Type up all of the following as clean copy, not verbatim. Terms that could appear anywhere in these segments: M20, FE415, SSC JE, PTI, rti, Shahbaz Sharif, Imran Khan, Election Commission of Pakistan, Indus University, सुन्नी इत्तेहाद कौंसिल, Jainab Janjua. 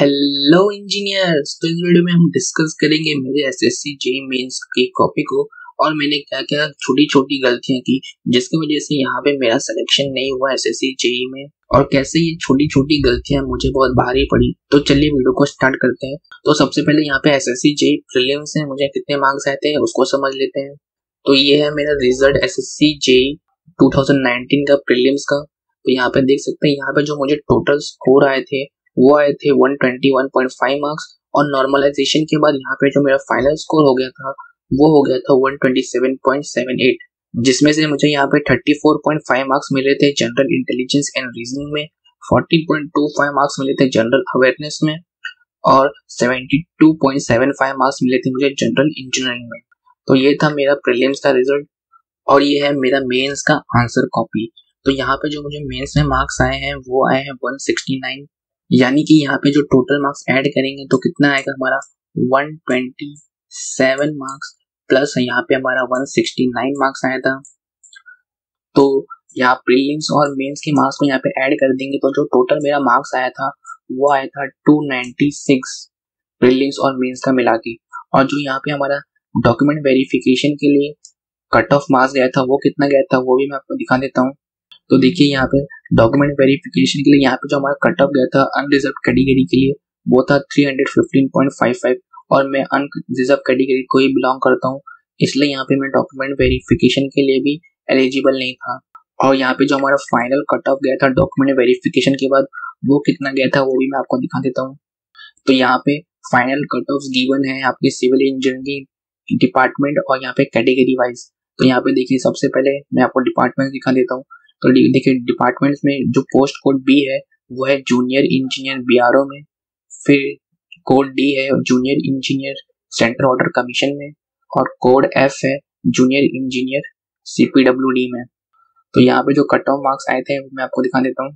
Hello engineers. तो इस video में हम डिस्कस करेंगे मेरे एसएससी जेई मेंस की कॉपी को और मैंने क्या क्या छोटी छोटी गलतियां की जिसकी वजह से यहाँ पे मेरा सिलेक्शन नहीं हुआ एसएससी जेई में, और कैसे ये छोटी छोटी गलतियां मुझे बहुत भारी पड़ी। तो चलिए वीडियो को स्टार्ट करते हैं। तो सबसे पहले यहाँ पे एसएससी जेई प्रीलिम्स है, मुझे कितने मार्क्स आते हैं उसको समझ लेते हैं। तो ये है मेरा रिजल्ट एसएससी जेई 2019 का प्रीलिम्स का। तो यहाँ पे देख सकते हैं, यहाँ पे जो मुझे टोटल स्कोर आए थे वो आए थे 121.5 मार्क्स, और नॉर्मलाइजेशन के बाद यहाँ पे जो मेरा फाइनल स्कोर हो गया था वो हो गया था 127.78, जिसमें से मुझे यहाँ पे 34.5 मार्क्स मिले थे जनरल इंटेलिजेंस एंड रीजनिंग में, 40.25 मार्क्स मिले थे जनरल अवेयरनेस में, और 72.75 मार्क्स मिले थे मुझे जनरल इंजीनियरिंग में। तो ये था मेरा प्रीलिम्स का रिजल्ट, और ये है मेरा मेन्स का आंसर कॉपी। तो यहाँ पे जो मुझे मेंस में मार्क्स आए हैं वो आए हैं 169, यानी कि यहाँ पे जो टोटल मार्क्स ऐड करेंगे तो कितना आएगा हमारा 127 मार्क्स, प्लस यहाँ पे हमारा 169 मार्क्स आया था। तो यहाँ प्रीलिम्स और मेंस के मार्क्स को यहाँ पे ऐड कर देंगे तो जो टोटल मेरा मार्क्स आया था वो आया था 296 प्रीलिम्स और मेंस का मिला के। और जो यहाँ पे हमारा डॉक्यूमेंट वेरिफिकेशन के लिए कट ऑफ मार्क्स गया था वो कितना गया था वो भी मैं आपको दिखा देता हूँ। तो देखिए यहाँ पे डॉक्यूमेंट वेरिफिकेशन के लिए यहाँ पे जो हमारा कट ऑफ गया था अनरिजर्व कैटेगरी के लिए वो था 315.55, और मैं अनरिजर्व कैटेगरी को ही बिलोंग करता हूँ, इसलिए यहाँ पे मैं डॉक्यूमेंट वेरिफिकेशन के लिए भी एलिजिबल नहीं था। और यहाँ पे जो हमारा फाइनल कट ऑफ गया था डॉक्यूमेंट वेरिफिकेशन के बाद वो कितना गया था वो भी मैं आपको दिखा देता हूँ। तो यहाँ पे फाइनल कट ऑफ गिवन है आपके सिविल इंजीनियरिंग डिपार्टमेंट और यहाँ पे कैटेगरी वाइज। तो यहाँ पे देखिए सबसे पहले मैं आपको डिपार्टमेंट दिखा देता हूँ। तो देखिए डिपार्टमेंट्स में जो पोस्ट कोड बी है वो है जूनियर इंजीनियर बीआरओ में, फिर कोड डी है junior engineer central order commission में, और कोड एफ है जूनियर इंजीनियर सीपीडब्ल्यूडी में। तो यहाँ पे जो कट ऑफ मार्क्स आए थे मैं आपको दिखा देता हूँ।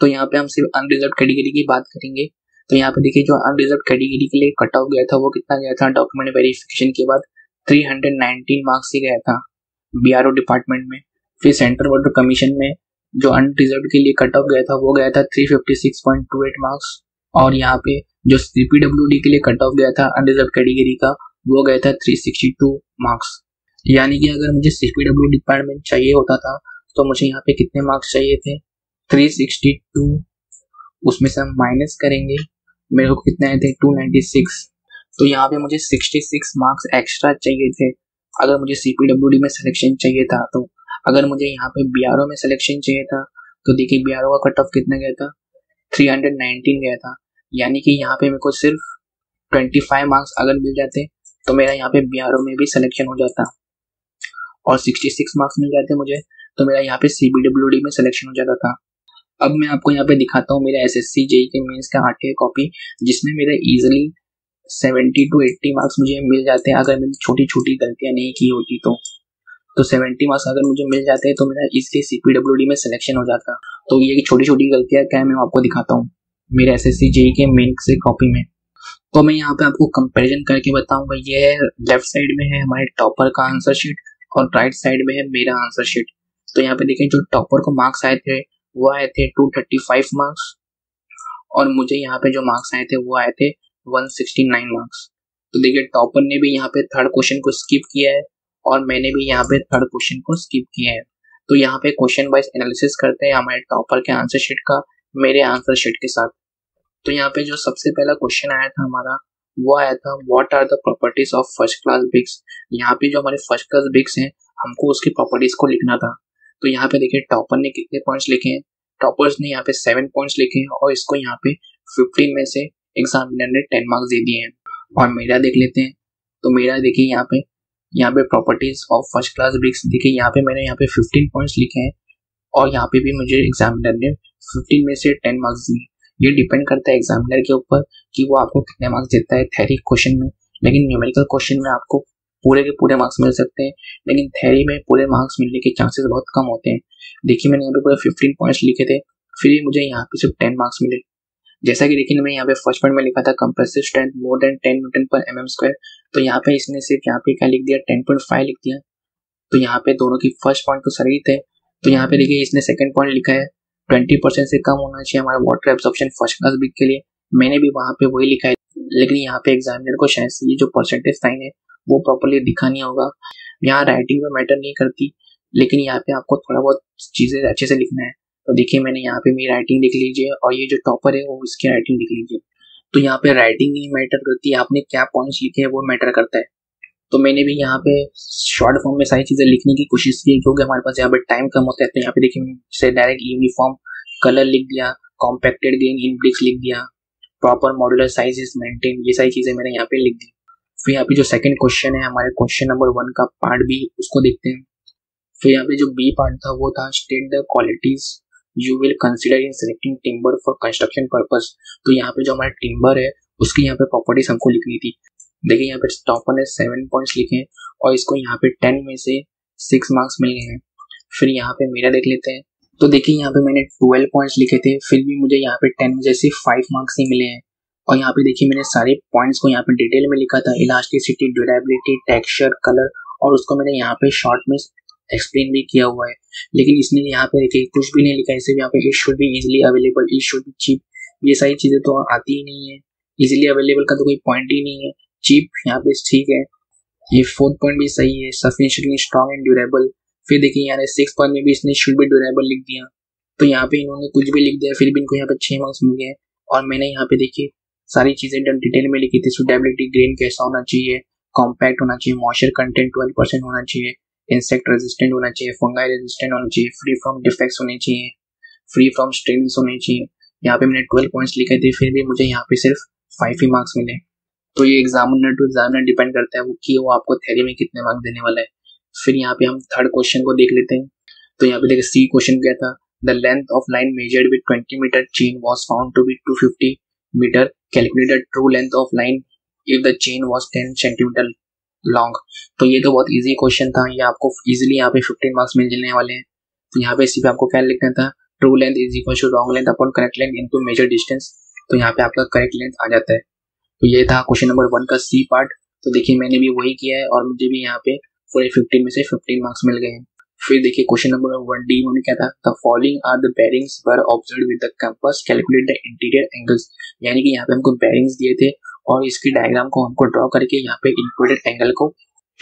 तो यहाँ पे हम सिर्फ अनरिजर्व कैटेगरी की बात करेंगे। तो यहाँ पे देखिए जो अनरिजर्व कैटेगरी के लिए कट ऑफ गया था वो कितना गया था डॉक्यूमेंट वेरिफिकेशन के बाद 319 मार्क्स ही गया था बीआरओ डिपार्टमेंट में। फिर सेंट्रल वाटर कमीशन में जो अनरिजर्व के लिए कट ऑफ गया था वो गया था 356.28 मार्क्स, और यहाँ पे जो सीपीडब्ल्यूडी के लिए कट ऑफ गया था अनरिजर्व कैटेगरी का वो गया था 362 मार्क्स। यानी कि अगर मुझे सीपीडब्ल्यू डिपार्टमेंट चाहिए होता था तो मुझे यहाँ पे कितने मार्क्स चाहिए थे 362, उसमें से हम माइनस करेंगे, मेरे को कितने आए थे 296। तो यहाँ पे मुझे 66 मार्क्स एक्स्ट्रा चाहिए थे अगर मुझे सीपीडब्ल्यूडी में सिलेक्शन चाहिए था। तो अगर मुझे यहाँ पे बीआरओ में सिलेक्शन चाहिए था तो देखिए बीआरओ का कट ऑफ कितना गया था 319 गया था, यानी कि यहाँ पे मेरे को सिर्फ 25 मार्क्स अगर मिल जाते तो मेरा यहाँ पे बीआरओ में भी सिलेक्शन हो जाता, और 66 मार्क्स मिल जाते मुझे तो मेरा यहाँ पे सीबीडब्ल्यूडी में सिलेक्शन हो जाता था। अब मैं आपको यहाँ पे दिखाता हूँ मेरा एसएससी जेई के मेंस का आरटीआई कॉपी, जिसमें मेरा ईजिली 70 to 80 मार्क्स मुझे मिल जाते हैं अगर मैंने छोटी छोटी गलतियाँ नहीं की होती। तो 70 मार्क्स अगर मुझे मिल जाते हैं तो मेरा इसलिए सीपीडब्ल्यूडी में सिलेक्शन हो जाता। तो ये छोटी छोटी गलतियाँ क्या है मैं आपको दिखाता हूँ मेरे एसएससी जेई के मेंस से कॉपी में। तो मैं यहाँ पे आपको कंपैरिजन करके बताऊंगा। ये है लेफ्ट साइड में है हमारे टॉपर का आंसर शीट और राइट साइड में है मेरा आंसर शीट। तो यहाँ पे देखें जो टॉपर को मार्क्स आए थे वो आए थे 235 मार्क्स, और मुझे यहाँ पे जो मार्क्स आए थे वो आए थे 169 मार्क्स। तो देखिए टॉपर ने भी यहाँ पे थर्ड क्वेश्चन को स्किप किया है और मैंने भी यहाँ पे थर्ड क्वेश्चन को स्किप किया है। तो यहाँ पे क्वेश्चन वाइज एनालिसिस करते हैं हमारे टॉपर के आंसर शीट का मेरे आंसर शीट के साथ। तो यहाँ पे जो सबसे पहला क्वेश्चन आया था हमारा वो आया था what are the properties of first class bricks. यहाँ पे जो हमारे फर्स्ट क्लास ब्रिक्स हैं हमको उसकी प्रॉपर्टीज को लिखना था। तो यहाँ पे देखिए टॉपर ने कितने पॉइंट्स लिखे हैं, टॉपर्स ने यहाँ पे 7 पॉइंट्स लिखे हैं, और इसको यहाँ पे 15 में से एग्जामिनर ने 10 मार्क्स दे दिए हैं। और मेरा देख लेते हैं। तो मेरा देखिए यहाँ पे properties of first class bricks, देखिए यहाँ पे मैंने यहाँ पे 15 पॉइंट्स लिखे हैं, और यहाँ पे भी मुझे एग्जामिनर ने 15 में से 10 मार्क्स दिए। ये डिपेंड करता है एग्जामिनर के ऊपर कि वो आपको कितने मार्क्स देता है थ्योरी क्वेश्चन में, लेकिन न्यूमेरिकल क्वेश्चन में आपको पूरे के पूरे मार्क्स मिल सकते हैं, लेकिन थ्योरी में पूरे मार्क्स मिलने के चांसेस बहुत कम होते हैं। देखिए मैंने यहाँ पे पूरे 15 पॉइंट्स लिखे थे, फिर मुझे यहाँ पे सिर्फ 10 मार्क्स मिले। जैसा कि देखिए मैं यहाँ पे फर्स्ट पॉइंट में लिखा था compressive strength more than 10 newton per mm², तो यहाँ पे इसने सिर्फ यहाँ पे क्या लिख दिया 10.5 लिख दिया। तो यहाँ पे दोनों की फर्स्ट पॉइंट तो सही थे। तो यहाँ पे देखिए इसने सेकंड पॉइंट लिखा है 20% से कम होना चाहिए हमारा water absorption first class brick के लिए, मैंने भी वहाँ पे वही लिखा है, लेकिन यहाँ पे एग्जामिनर को शायद से ये जो परसेंटेज साइन है वो प्रॉपरली दिखा नहीं होगा। यहाँ राइटिंग में मैटर नहीं करती, लेकिन यहाँ पे आपको थोड़ा बहुत चीज़ें अच्छे से लिखना है। तो देखिए मैंने यहाँ पे मेरी राइटिंग लिख लीजिए और ये जो टॉपर है वो इसकी राइटिंग लिख लीजिए। तो यहाँ पे राइटिंग नहीं मैटर करती, आपने क्या पॉइंट्स लिखे हैं वो मैटर करता है। तो मैंने भी यहाँ पे शॉर्ट फॉर्म में सारी चीज़ें लिखने की कोशिश की क्योंकि हमारे पास यहाँ पे टाइम कम होता है। तो यहाँ पे देखिए मैंने डायरेक्ट यूनिफॉर्म कलर लिख दिया, कॉम्पैक्टेड गेन इन ब्रिक्स लिख दिया, proper modular size is maintain, ये सारी चीज़ें मैंने यहाँ पे लिख दी। फिर यहाँ पे जो सेकंड क्वेश्चन है हमारे क्वेश्चन नंबर 1 का पार्ट बी, उसको देखते हैं। फिर यहाँ पे जो बी पार्ट था वो था state the qualities you will consider in selecting timber for construction purpose. तो यहाँ पे जो हमारा टिम्बर है उसकी यहाँ पे प्रॉपर्टीज हमको लिखनी थी। देखिए यहाँ पे टॉपर ने 7 पॉइंट्स लिखे हैं और इसको यहाँ पे 10 में से 6 मार्क्स मिल गए हैं। फिर यहाँ पे मेरा देख लेते हैं। तो देखिए यहाँ पे मैंने 12 पॉइंट्स लिखे थे, फिर भी मुझे यहाँ पे 10 में से सिर्फ 5 मार्क्स ही मिले हैं। और यहाँ पे देखिए मैंने सारे पॉइंट्स को यहाँ पे डिटेल में लिखा था, इलास्टिसिटी, ड्यूरेबिलिटी, टेक्सचर, कलर, और उसको मैंने यहाँ पे शॉर्ट में एक्सप्लेन भी किया हुआ है। लेकिन इसने यहाँ पे देखिए कुछ भी नहीं लिखा। इससे यहाँ पे इट शुड भी इजिली अवेलेबल, इट शुड भी चीप, ये सारी चीज़ें तो आती ही नहीं है। इजिली अवेलेबल का तो कोई पॉइंट ही नहीं है। चीप यहाँ पे ठीक है, ये 4th पॉइंट भी सही है, सफिशिएंटली स्ट्रॉन्ग एंड ड्यूरेबल। फिर देखिए यहाँ 6 पॉइंट में भी इसने शुड भी ड्यूरेबल लिख दिया। तो यहाँ पे इन्होंने कुछ भी लिख दिया, फिर भी इनको यहाँ पे 6 मार्क्स मिल गए। और मैंने यहाँ पे देखिए सारी चीज़ें एकदम डिटेल में लिखी थी। सुटेबिलिटी, ग्रेन कैसा होना चाहिए, कॉम्पैक्ट होना चाहिए, मॉइस्चर कंटेंट 12% होना चाहिए, इंसेक्ट रेजिस्टेंट होना चाहिए, फंगाई रेजिस्टेंट होना चाहिए, फ्री फ्रॉम डिफेक्ट्स होने चाहिए, फ्री फ्रॉम स्ट्रेन्स होने चाहिए। यहाँ पे मैंने 12 पॉइंट्स लिखे थे, फिर भी मुझे यहाँ पे सिर्फ 5 ही मार्क्स मिले। तो ये एग्जामिनर टू एग्जामिनर डिपेंड करता है वो कि वो आपको थ्योरी में कितने मार्क्स देने वाला है। फिर यहाँ पे हम थर्ड क्वेश्चन को देख लेते हैं। तो यहाँ पे देखिए सी क्वेश्चन क्या था, the length of line measured with 20 metre chain was found to be 250 metre, calculated true length of line if the chain was 10 centimetre long. तो ये तो बहुत इजी क्वेश्चन था, ये आपको इजीली यहाँ पे 15 मार्क्स मिलने वाले हैं। तो यहाँ पे इसी पे आपको क्या लिखना था, true length is equal to long length upon correct length into measure distance. तो यहाँ पे आपका करेक्ट लेंथ आ जाता है। तो ये था क्वेश्चन नंबर 1 का सी पार्ट। तो देखिए मैंने भी वही किया है और मुझे भी यहाँ पे पूरे 15 में से 15 मार्क्स मिल गए हैं। फिर देखिए क्वेश्चन नंबर 1 डी में क्या था, the following are the bearings were observed with the compass, calculate the interior angles. यानी कि यहाँ पे हमको बेरिंग्स दिए थे और इसकी डायग्राम को हमको ड्रॉ करके यहाँ पे इंक्लूडेड एंगल को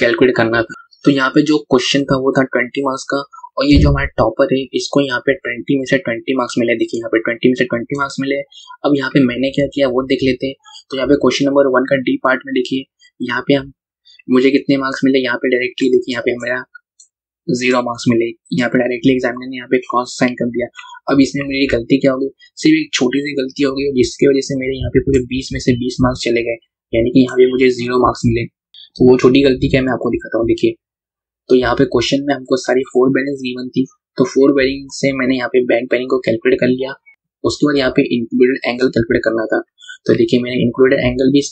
कैलकुलेट करना था। तो यहाँ पे जो क्वेश्चन था वो था 20 मार्क्स का, और ये जो हमारा टॉपर है इसको यहाँ पे 20 में से 20 मार्क्स मिले। देखिए यहाँ पे 20 में से 20 मार्क्स मिले। अब यहाँ पे मैंने क्या किया वो देख लेते हैं। तो यहाँ पे क्वेश्चन नंबर 1 का डी पार्ट में देखिए यहाँ पे हम मुझे कितने मार्क्स मिले, यहाँ पे डायरेक्टली देखिए यहाँ पे मेरा 0 मार्क्स मिले। यहाँ पे डायरेक्टली एग्जामिनर ने यहाँ पे क्रॉस साइन कर दिया। अब इसमें मेरी गलती क्या होगी, सिर्फ एक छोटी सी गलती होगी जिसकी वजह से मेरे यहाँ पे पूरे 20 में से 20 मार्क्स चले गए, यानी कि यहाँ पे मुझे 0 मार्क्स मिले। तो वो छोटी गलती क्या मैं आपको दिखाता हूँ। देखिए तो यहाँ पे क्वेश्चन में हमको सारी 4 बेरिंग्स गिवन थी, तो 4 बेरिंग से मैंने यहाँ पे बैक बेरिंग को कैलकुलेट कर लिया। उसके बाद यहाँ पे इंक्लूडेड एंगल कैलकुलेट करना था। तो देखिए मैंने इंक्लूडेड एंगल भी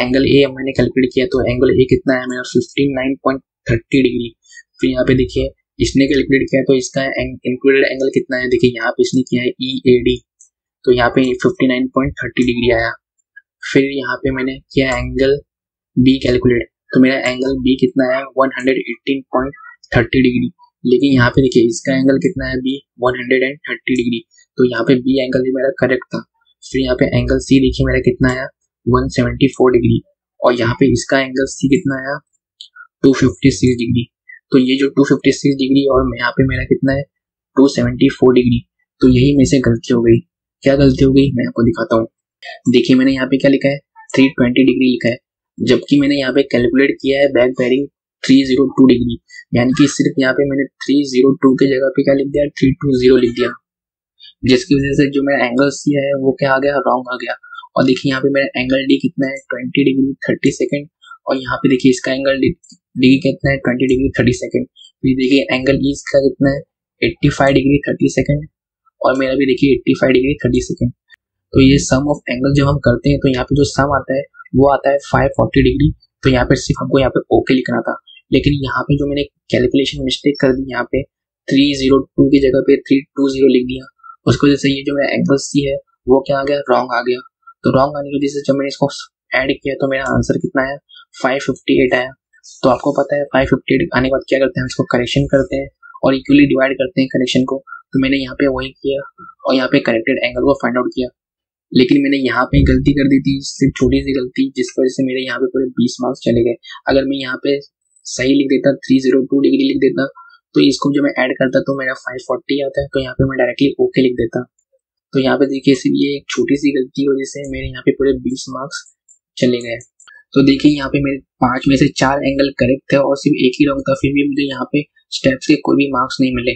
एंगल ए मैंने कैलकुलेट किया। तो एंगल ए कितना है मेरा 59.30 डिग्री। फिर यहाँ पे देखिए इसने कैलकुलेट किया तो इसका इंक्लूडेड एंगल कितना है, देखिए यहाँ पे इसने किया है EAD, तो यहाँ पे 59.30 डिग्री आया। फिर यहाँ पे मैंने किया एंगल बी कैलकुलेट, तो मेरा एंगल बी कितना है 118.30 डिग्री। लेकिन यहाँ पे देखिए इसका एंगल कितना है बी 130 डिग्री, तो यहाँ पे बी एंगल भी मेरा करेक्ट था। फिर यहाँ पे एंगल सी देखिए मेरा कितना आया 174 डिग्री, और यहाँ पे इसका एंगल सी कितना आया 256 डिग्री। तो ये जो 256 डिग्री और यहाँ पे मेरा कितना है 274 डिग्री, तो यही में से गलती हो गई। क्या गलती हो गई मैं आपको दिखाता हूँ। देखिए मैंने यहाँ पे क्या लिखा है 320 डिग्री लिखा है, जबकि मैंने यहाँ पे कैलकुलेट किया है बैक बेरिंग 302 डिग्री, यानी कि सिर्फ यहाँ पे मैंने 302 के जगह पे क्या लिख दिया 320 लिख दिया, जिसकी वजह से जो मेरा एंगल सी है वो क्या आ गया, रॉन्ग आ गया। और देखिए यहाँ पे मेरा एंगल डी कितना है 20 डिग्री 30 सेकेंड, और यहाँ पे देखिए इसका एंगल डी कितना है 20 डिग्री 30 सेकेंड। फिर देखिए एंगल ई इसका कितना है 85 डिग्री 30 सेकेंड, और मेरा भी देखिए 85 डिग्री 30 सेकेंड। तो ये सम ऑफ एंगल जब हम करते हैं तो यहाँ पे जो सम आता है वो आता है 540 डिग्री। तो यहाँ पे सिर्फ हमको यहाँ पे ओके लिखना था, लेकिन यहाँ पे जो मैंने कैलकुलेशन मिस्टेक कर दी, यहाँ पे 302 की जगह पे 320 लिख दिया। उसकी वजह से ये जो मेरा एंगल सी है वो क्या आ गया, रॉन्ग आ गया। तो रॉन्ग आने की वजह से जब मैंने इसको ऐड किया तो मेरा आंसर कितना आया 558 आया। तो आपको पता है 558 आने के बाद क्या करते हैं, हम इसको करेक्शन करते हैं और इक्वली डिवाइड करते हैं करेक्शन को। तो मैंने यहाँ पे वही किया और यहाँ पे करेक्टेड एंगल को फाइंड आउट किया। लेकिन मैंने यहाँ पे गलती कर दी थी, सिर्फ छोटी सी गलती, जिस वजह से मेरे यहाँ पे पूरे 20 मार्क्स चले गए। अगर मैं यहाँ पे सही लिख देता, 302 डिग्री लिख देता, तो इसको जब मैं ऐड करता तो मेरा 540 आता है, तो यहाँ पे मैं डायरेक्टली ओके लिख देता। तो यहाँ पे देखिए सिर्फ ये एक छोटी सी गलती की वजह से मेरे यहाँ पे पूरे 20 मार्क्स चले गए। तो देखिए यहाँ पे मेरे 5 में से 4 एंगल करेक्ट थे और सिर्फ एक ही रॉन्ग था, फिर भी मुझे यहाँ पे स्टेप्स के कोई भी मार्क्स नहीं मिले।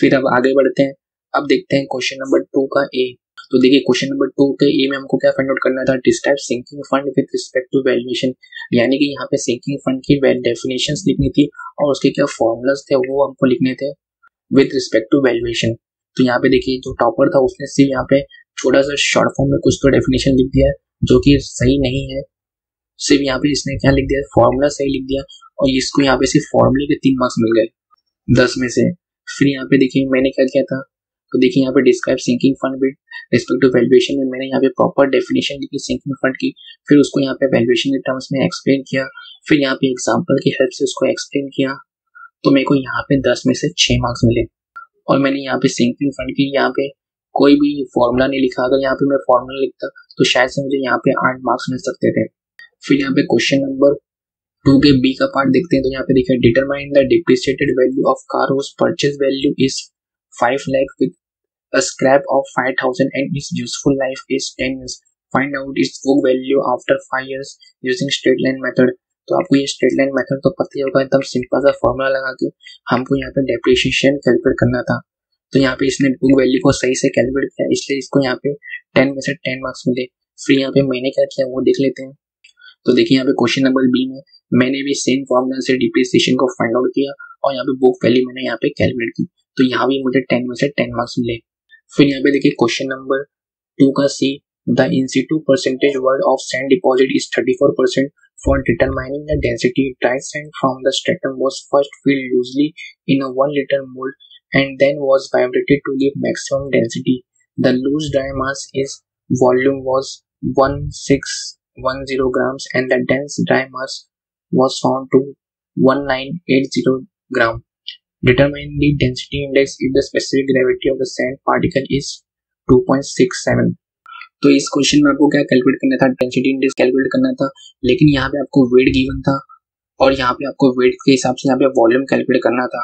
फिर अब आगे बढ़ते हैं, अब देखते हैं क्वेश्चन नंबर 2 का ए। तो देखिए क्वेश्चन नंबर 2 के ए में हमको क्या फाइंड आउट करना था, describe sinking fund with respect to valuation, यानी कि यहाँ पे सिंकिंग फंड की डेफिनेशंस लिखनी थी और उसके क्या फॉर्मूलाज थे वो हमको लिखने थे विद रिस्पेक्ट टू वैल्यूएशन। तो यहाँ पे देखिए जो टॉपर था उसने सिर्फ यहाँ पे छोटा सा शॉर्ट फॉर्म में कुछ तो डेफिनेशन लिख दिया है जो कि सही नहीं है। सिर्फ यहाँ पे इसने क्या लिख दिया, फॉर्मूला सही लिख दिया और इसको यहाँ पे सिर्फ फॉर्मूले के 3 मार्क्स मिल गए 10 में से। फिर यहाँ पे देखिए मैंने क्या किया था, तो देखिए यहाँ पे describe sinking fund with respect to valuation में मैंने यहाँ पे प्रॉपर डेफिनेशन लिखी सिंकिंग फंड की, फिर उसको यहाँ पे वैल्यूएशन के टर्म्स में एक्सप्लेन किया, फिर यहाँ पे एग्जांपल की हेल्प से उसको एक्सप्लेन किया। तो मेरे को यहाँ पे 10 में से 6 मार्क्स मिले। और मैंने यहाँ पे सिंकिंग फंड की यहाँ पे कोई भी फॉर्मूला नहीं लिखा, अगर यहाँ पे मैं फॉर्मूला लिखता तो शायद से मुझे यहाँ पे 8 मार्क्स मिल सकते थे। फिर यहाँ पे क्वेश्चन नंबर 2 के बी का पार्ट देखते हैं। तो यहाँ पे देखिए determine the depreciated value of car whose purchase value is 5 lakh with a scrap of 5,000 and its useful life is 10 years. Find out its book value after 5 years using straight line method. तो आपको ये straight line method तो पता ही होगा, एकदम simple सा formula लगा के हमको यहाँ पे डेप्रिसिएशन कैलकुलेट करना था। तो यहाँ पे इसने बुक वैल्यू को सही से कैलकुलेट किया, इसलिए इसको यहाँ पे 10 में से 10 मार्क्स मिले। फिर यहाँ पे मैंने क्या किया वो देख लेते हैं। तो देखिए यहाँ पे क्वेश्चन नंबर B में मैंने भी सेम फॉर्मूला से डिप्रिसिएशन को फाइंड आउट किया और यहाँ पे बुक वैल्यू मैंने यहाँ पे कैलकुलेट की, तो यहाँ भी मुझे 10 में से 10 मार्क्स मिले। फिर यहाँ पे देखिए क्वेश्चन नंबर 2 का C, the in situ percentage word of sand deposit is 34% for determining the density dry sand from the stratum was first field loosely in a 1 litre mould and then was vibrated to give maximum density. The loose dry mass is volume was 1610 grams and the dense dry mass was found to 1980 gram. Determine the density index if the specific gravity of the sand particle is 2.67. तो इस question में आपको क्या calculate करना था, density index calculate करना था, लेकिन यहाँ पे आपको वेट गिवन था और यहाँ पे आपको वेट के हिसाब से यहाँ पे वॉल्यूम कैलकुलेट करना था।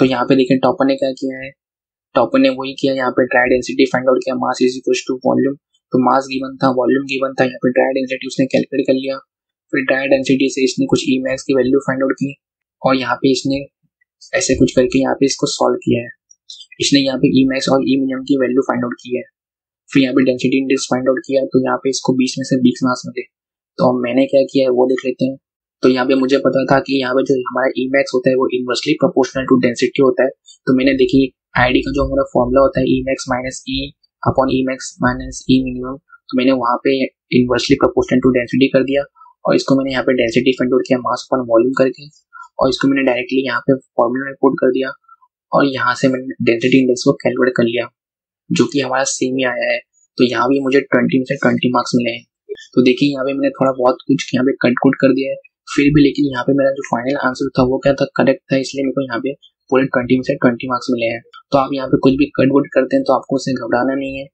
तो यहाँ पे देखिए टॉपर ने क्या किया है, टॉपर ने वही किया, यहाँ पे ड्राई डेंसिटी फाइंड आउट किया, mass is equal to volume. तो मास गिवन था, वॉल्यूम गिवन था, यहाँ पे ड्राई डेंसिटी उसने कैलकुलेट कर लिया, फिर ड्राई डेंसिटी से इसने कुछ ई मैक्स की वैल्यू फाइंड आउट की और यहाँ पे इसने ऐसे कुछ करके यहाँ पे इसको सॉल्व किया है। इसने यहाँ पे ई मैक्स और ई मिनिमम की वैल्यू फाइंड आउट की है, फिर यहाँ पे डेंसिटी इंडेक्स फाइंड आउट किया, तो यहाँ पे इसको 20 में से 20 मार्क्स मिले। तो मैंने क्या किया है वो देख लेते हैं। तो यहाँ पे मुझे पता था कि यहाँ पे जो हमारा ई मैक्स होता है वो इन्वर्सली प्रोपोर्शनल टू डेंसिटी होता है, तो मैंने देखी आई डी का जो हमारा फॉर्मूला होता है e max minus e upon e max minus e minimum, तो मैंने वहाँ पे इन्वर्सली प्रोपोर्शनल टू डेंसिटी कर दिया और इसको मैंने यहाँ पे डेंसिटी फाइंड आउट किया मास अपॉन वॉल्यूम करके और इसको मैंने डायरेक्टली यहाँ पे फॉर्मूला में पुट कर दिया और यहाँ से मैंने डेंसिटी इंडेक्स को कैलकुलेट कर लिया जो कि हमारा सेम ही आया है। तो यहाँ भी मुझे 20 में से 20 मार्क्स मिले हैं। तो देखिए यहाँ पे मैंने थोड़ा बहुत कुछ यहाँ पे कट कुट कर दिया है, फिर भी लेकिन यहाँ पे मेरा जो फाइनल आंसर था वो क्या था, करेक्ट था, इसलिए मेरे को यहाँ पे पूरे 20 में से 20 मार्क्स मिले हैं। तो आप यहाँ पे कुछ भी कट कुट करते हैं तो आपको उससे घबराना नहीं है,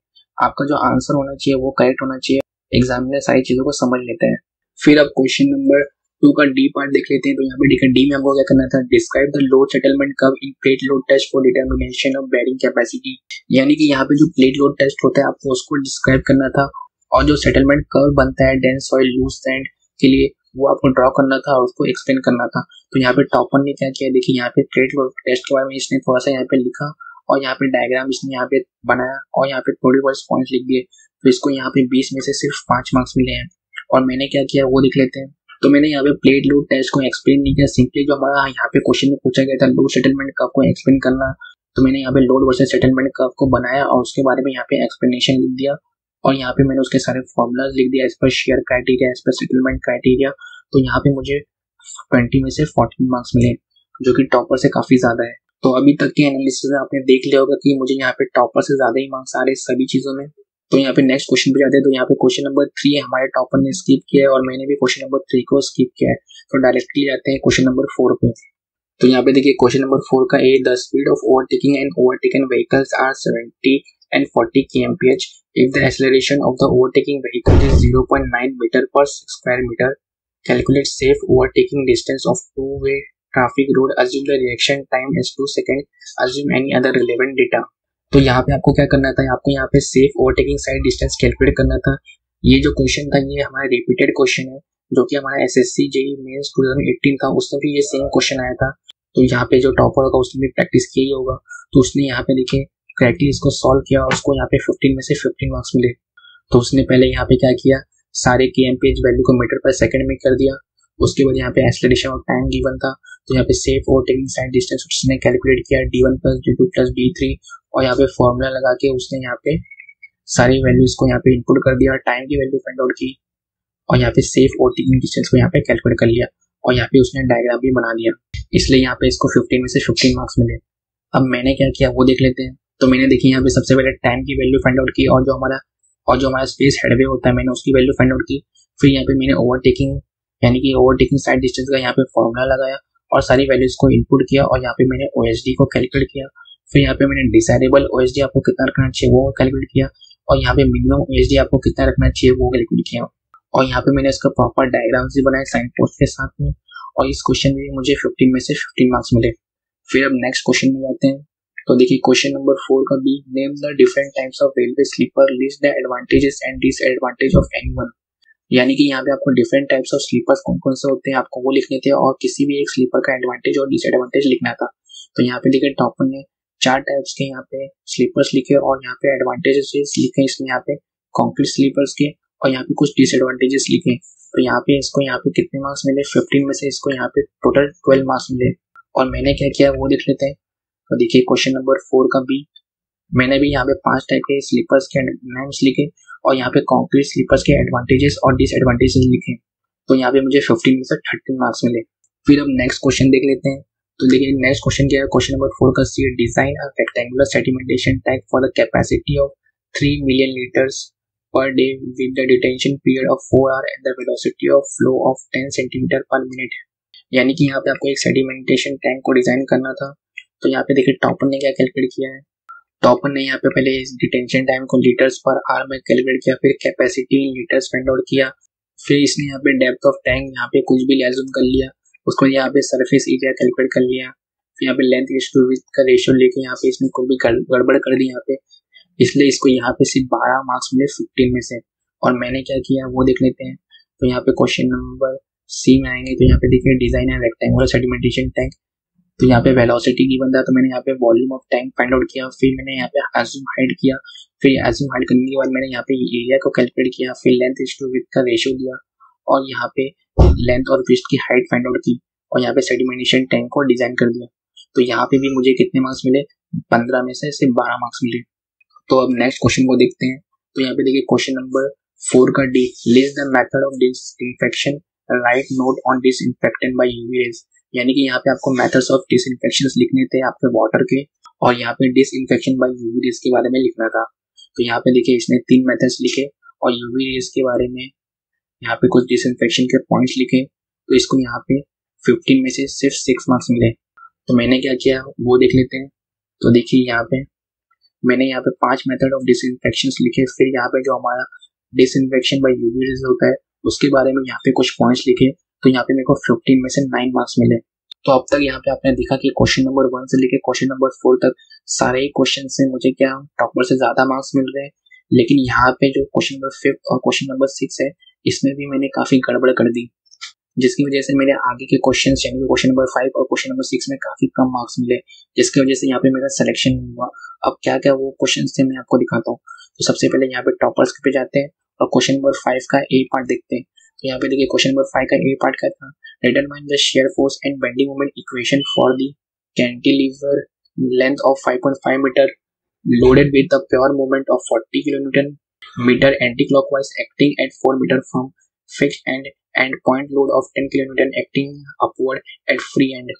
आपका जो आंसर होना चाहिए वो करेक्ट होना चाहिए, एग्जामिनर सारी चीज़ों को समझ लेता है। फिर अब क्वेश्चन नंबर 2 का डी पार्ट देख लेते हैं। तो यहाँ पे देखिए डी में हमको क्या करना था, describe the load settlement curve in plate load test for determination of bearing capacity, यानी कि यहाँ पे जो प्लेट लोड टेस्ट होता है आपको उसको डिस्क्राइब करना था और जो सेटलमेंट कर्व बनता है डेंस सॉइल लूज सैंड के लिए वो आपको ड्रॉ करना था और उसको एक्सप्लेन करना था। तो यहाँ पे टॉपर ने क्या किया, देखिए यहाँ पे प्लेट लोड टेस्ट के बारे में इसने थोड़ा सा यहाँ पे लिखा और यहाँ पे डायग्राम इसने यहाँ पे बनाया और यहाँ पे थोड़े बहुत पॉइंट्स लिख दिए, तो इसको यहाँ पे 20 में से सिर्फ 5 मार्क्स मिले हैं। और मैंने क्या किया वो देख लेते हैं। तो मैंने यहाँ पे प्लेट लोड टेस्ट को एक्सप्लेन नहीं किया, सिंपली जो हमारा यहाँ पे क्वेश्चन में पूछा गया था लोड सेटलमेंट कर्व को एक्सप्लेन करना, तो मैंने यहाँ पे लोड वर्सेस सेटलमेंट कर्व को बनाया और उसके बारे में यहाँ पे एक्सप्लेनेशन लिख दिया और यहाँ पे मैंने उसके सारे फॉर्मूलाज लिख दिया as per shear criteria as per settlement criteria. तो यहाँ पे मुझे 20 में से 14 मार्क्स मिले जो कि टॉपर से काफ़ी ज़्यादा है। तो अभी तक के एनालिसिस में आपने देख लिया होगा कि मुझे यहाँ पे टॉपर से ज़्यादा ही मार्क्स आ रहे सभी चीज़ों में। तो यहाँ पे नेक्स्ट क्वेश्चन पे जाते हैं। तो यहाँ पे क्वेश्चन नंबर 3 हमारे टॉपर ने स्किप किया है और मैंने भी क्वेश्चन नंबर 3 को स्किप किया है, तो डायरेक्टली जाते हैं क्वेश्चन नंबर 4 पे। तो यहाँ पे देखिए क्वेश्चन नंबर 4 का A, the speed of overtaking and overtaken vehicles are 70 and 40 kmph If the acceleration of the overtaking vehicle is 0.9 meter per square meter, calculate safe overtaking distance of two-way traffic road. Assume the reaction time is 2 seconds. Assume any other relevant data. तो यहाँ पे आपको क्या करना था, आपको यहाँ पे safe overtaking side distance calculate करना था. ये जो क्वेश्चन था ये हमारा रिपीटेड क्वेश्चन है जो कि हमारा SSC JE मेंस 2018 था, उसमें भी ये सेम क्वेश्चन आया था. तो यहाँ पे जो टॉपर होगा उसने भी प्रैक्टिस किया ही होगा. तो उसने यहाँ पे देखिए करेक्टली इसको सॉल्व किया और उसको यहाँ पे 15 में से 15 मार्क्स मिले. तो उसने पहले यहाँ पे क्या किया, सारे kmph वैल्यू को मीटर पर सेकंड में कर दिया. उसके बाद यहाँ पे एक्सेलरेशन और टाइम गिवन था, तो यहाँ पे सेफ ओवरटेकिंग साइड डिस्टेंस उसने कैलकुलेट किया d1 + d2 + d3 और यहाँ पे फॉर्मूला लगा के उसने यहाँ पे सारी वैल्यूज को यहाँ पे इनपुट कर दिया. टाइम की वैल्यू फाइंड आउट की और यहाँ पे सेफ ओवरटेकिंग डिस्टेंस को यहाँ पे कैलकुलेट कर लिया और यहाँ पे उसने डायग्राम भी बना लिया, इसलिए यहाँ पे इसको 15 में से 15 मार्क्स मिले. अब मैंने क्या किया वो देख लेते हैं. तो मैंने देखिए यहाँ पे सबसे पहले टाइम की वैल्यू फाइंड आउट की और जो हमारा स्पेस हेडवे होता है मैंने उसकी वैल्यू फाइंड आउट की. फिर यहाँ पे मैंने ओवरटेकिंग यानी कि ओवरटेकिंग साइड डिस्टेंस का यहाँ पे फॉर्मूला लगाया और सारी वैल्यूज को इनपुट किया और यहाँ पे मैंने OSD को कैलकुलेट किया. फिर यहाँ पे मैंने डिजायरेबल OSD आपको कितना रखना चाहिए वो कैलकुलेट किया और यहाँ पे मिनिमम OSD आपको कितना रखना चाहिए वो कैलकुलेट किया और यहाँ पे मैंने इसका प्रॉपर डायग्राम्स भी बनाए साइन पोस्ट के साथ में और इस क्वेश्चन में मुझे 15 में से 15 मार्क्स मिले. फिर अब नेक्स्ट क्वेश्चन में जाते हैं. तो देखिए क्वेश्चन नंबर 4 का B, name the different types of railway sleeper, list the advantages and disadvantage of any one. यानी कि यहाँ पे आपको डिफरेंट टाइप्स ऑफ स्लीपर्स कौन कौन से होते हैं आपको वो लिखने थे और किसी भी एक स्लीपर का एडवांटेज और डिसएडवांटेज लिखना था. तो यहाँ पे देखिए टॉपर ने 4 टाइप्स के यहाँ पे स्लीपर्स लिखे और यहाँ पे एडवांटेजेस लिखे, इसमें यहाँ पे कॉन्क्रीट स्लीपर्स के और यहाँ पे कुछ डिसएडवांटेजेस लिखे. तो यहाँ पे इसको यहाँ पे कितने मार्क्स मिले, 15 में से इसको यहाँ पे टोटल 12 मार्क्स मिले. और मैंने क्या किया वो देख लेते हैं. तो देखिए क्वेश्चन नंबर 4 का बी, मैंने भी यहाँ पे 5 टाइप के स्लीपर्स के नेम्स लिखे और यहाँ पे कॉन्क्रीट स्लीपर्स के एडवांटेजेस और डिसएडवांटेजेस लिखे. तो यहाँ पे मुझे 15 में से 13 मार्क्स मिले. फिर अब नेक्स्ट क्वेश्चन देख लेते हैं. तो देखिए नेक्स्ट क्वेश्चन क्या है, क्वेश्चन नंबर 4 का C, design a rectangular sedimentation tank for the capacity of 3 million liters per day with the detention period of 4 hours and the velocity of flow of 10 centimeter per minute. यानी कि यहाँ पे आपको एक sedimentation tank को design करना था. तो यहाँ पे देखिए टॉपर ने क्या कैलकुलेट किया है, टॉपर ने यहाँ पे पहले इस डिटेंशन टाइम को लीटर्स पर आर में कैलकुलेट किया, फिर कैपेसिटी लीटर्स फाइंड आउट किया, फिर इसने यहाँ पे डेप्थ ऑफ टैंक यहाँ पे कुछ भी लेजूम कर लिया, उसको यहाँ पे सरफेस एरिया कैलकुलेट कर लिया, फिर यहाँ पे लेंथ रेशियो विड्थ का रेशियो लेके यहाँ पे इसने कुछ भी गड़बड़ कर दी यहाँ पे, इसलिए इसको यहाँ पे सिर्फ 12 मार्क्स मिले 15 में से. और मैंने क्या किया वो देख लेते हैं. तो यहाँ पे क्वेश्चन नंबर सी में आएंगे. तो यहाँ पे देखिए डिजाइन है रेक्टेंगुलर सेडिमेंटेशन टैंक. तो यहाँ पे वेलोसिटी गिवन था, तो मैंने यहाँ पे volume of tank find out किया, फिर मैंने यहाँ पे अज्यूम हाइट किया, फिर अज्यूम हाइट करने के बाद मैंने यहाँ पे एरिया को कैलकुलेट किया, फिर लेंथ टू विड्थ का रेशियो दिया और यहाँ पे लेंथ और विड्थ की हाइट फाइंड आउट की और यहाँ पे सेडिमेंटेशन टैंक को डिजाइन कर दिया. तो यहाँ पे भी मुझे कितने मार्क्स मिले, 15 में से सिर्फ 12 मार्क्स मिले. तो अब नेक्स्ट क्वेश्चन को देखते हैं. तो यहाँ पे देखिए क्वेश्चन नंबर 4 का D, list the method of disinfection, write note on disinfectant by UV rays. यानी कि यहाँ पे आपको मेथड्स ऑफ डिसइंफेक्शन लिखने थे आपके वाटर के और यहाँ पे डिसइंफेक्शन बाय यूवी रेज के बारे में लिखना था. तो यहाँ पे देखिए इसने 3 मेथड्स लिखे और यूवी रेज के बारे में यहाँ पे कुछ डिसइंफेक्शन के पॉइंट्स लिखे. तो इसको यहाँ पे 15 में से सिर्फ 6 मार्क्स मिले. तो मैंने क्या किया वो देख लेते हैं. तो देखिए यहाँ पे मैंने यहाँ पे 5 मेथड ऑफ डिसइंफेक्शन लिखे, फिर यहाँ पे जो हमारा डिसइंफेक्शन बाय यूवी रेज होता है उसके बारे में यहाँ पे कुछ पॉइंट्स लिखे. तो यहाँ पे मेरे को 15 में से 9 मार्क्स मिले. तो अब तक यहाँ पे आपने देखा कि क्वेश्चन नंबर 1 से लेके क्वेश्चन नंबर 4 तक सारे ही क्वेश्चन से मुझे क्या टॉपर से ज्यादा मार्क्स मिल रहे हैं. लेकिन यहाँ पे जो क्वेश्चन नंबर 5 और क्वेश्चन नंबर 6 है इसमें भी मैंने काफी गड़बड़ कर दी, जिसकी वजह से मेरे आगे के क्वेश्चन यानी कि क्वेश्चन नंबर 5 और क्वेश्चन नंबर 6 में काफी कम मार्क्स मिले, जिसकी वजह से यहाँ पे मेरा सिलेक्शन नहीं हुआ. अब क्या क्या वो क्वेश्चन थे मैं आपको दिखाता हूँ. तो सबसे पहले यहाँ पे टॉपर्स पे जाते हैं और क्वेश्चन नंबर 5 का ए पार्ट देखते हैं. तो यहाँ पे देखिए क्वेश्चन नंबर 5 का ए पार्ट क्या था, determine the shear force and bending moment equation for the cantilever length of 5.5 metre loaded with the pure moment of 40 kilonewton metre anti clockwise acting at 4 metre from fixed end point load of 10 kilonewton acting upward at free end.